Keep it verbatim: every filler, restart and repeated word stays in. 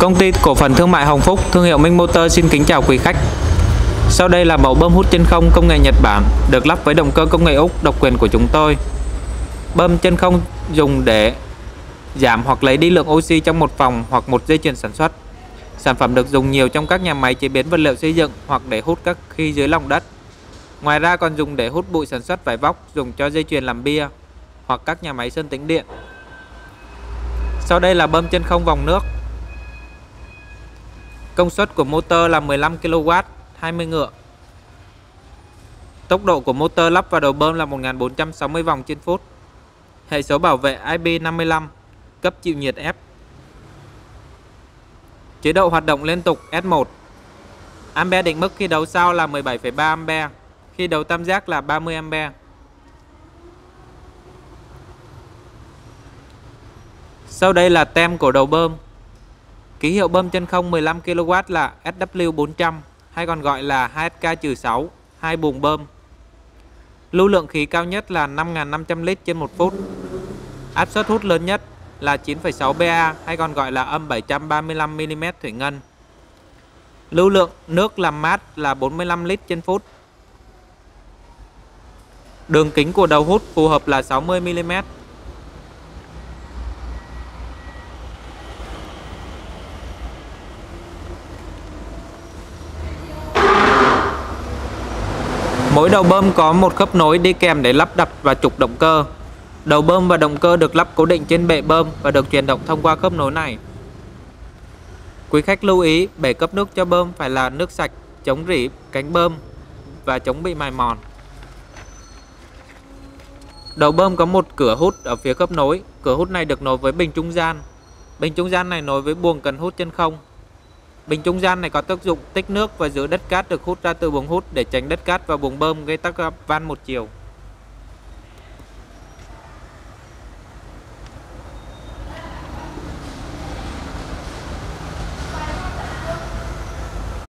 Công ty Cổ phần Thương mại Hồng Phúc, thương hiệu Minh Motor xin kính chào quý khách. Sau đây là mẫu bơm hút chân không công nghệ Nhật Bản được lắp với động cơ công nghệ Úc độc quyền của chúng tôi. Bơm chân không dùng để giảm hoặc lấy đi lượng oxy trong một phòng hoặc một dây chuyền sản xuất. Sản phẩm được dùng nhiều trong các nhà máy chế biến vật liệu xây dựng hoặc để hút các khí dưới lòng đất. Ngoài ra còn dùng để hút bụi sản xuất vải vóc dùng cho dây chuyền làm bia hoặc các nhà máy sơn tĩnh điện. Sau đây là bơm chân không vòng nước. Công suất của motor là mười lăm ki lô oát, hai mươi ngựa. Tốc độ của motor lắp vào đầu bơm là một nghìn bốn trăm sáu mươi vòng trên phút. Hệ số bảo vệ I P năm mươi lăm, cấp chịu nhiệt F. Chế độ hoạt động liên tục S một. Ampere định mức khi đấu sau là mười bảy phẩy ba ampere, khi đấu tam giác là ba mươi ampere. Sau đây là tem của đầu bơm. Ký hiệu bơm chân không mười lăm ki lô oát là S W bốn trăm hay còn gọi là H K trừ sáu, hai buồng bơm. Lưu lượng khí cao nhất là năm nghìn năm trăm lít trên một phút. Áp suất hút lớn nhất là chín phẩy sáu ba hay còn gọi là âm bảy trăm ba mươi lăm mm thủy ngân. Lưu lượng nước làm mát là bốn mươi lăm lít trên phút. Đường kính của đầu hút phù hợp là sáu mươi mm. Mỗi đầu bơm có một khớp nối đi kèm để lắp đặt và trục động cơ. Đầu bơm và động cơ được lắp cố định trên bệ bơm và được chuyển động thông qua khớp nối này. Quý khách lưu ý, bể cấp nước cho bơm phải là nước sạch, chống rỉ cánh bơm và chống bị mài mòn. Đầu bơm có một cửa hút ở phía khớp nối. Cửa hút này được nối với bình trung gian. Bình trung gian này nối với buồng cần hút chân không. Bình trung gian này có tác dụng tích nước và giữ đất cát được hút ra từ buồng hút để tránh đất cát và buồng bơm gây tắc van một chiều.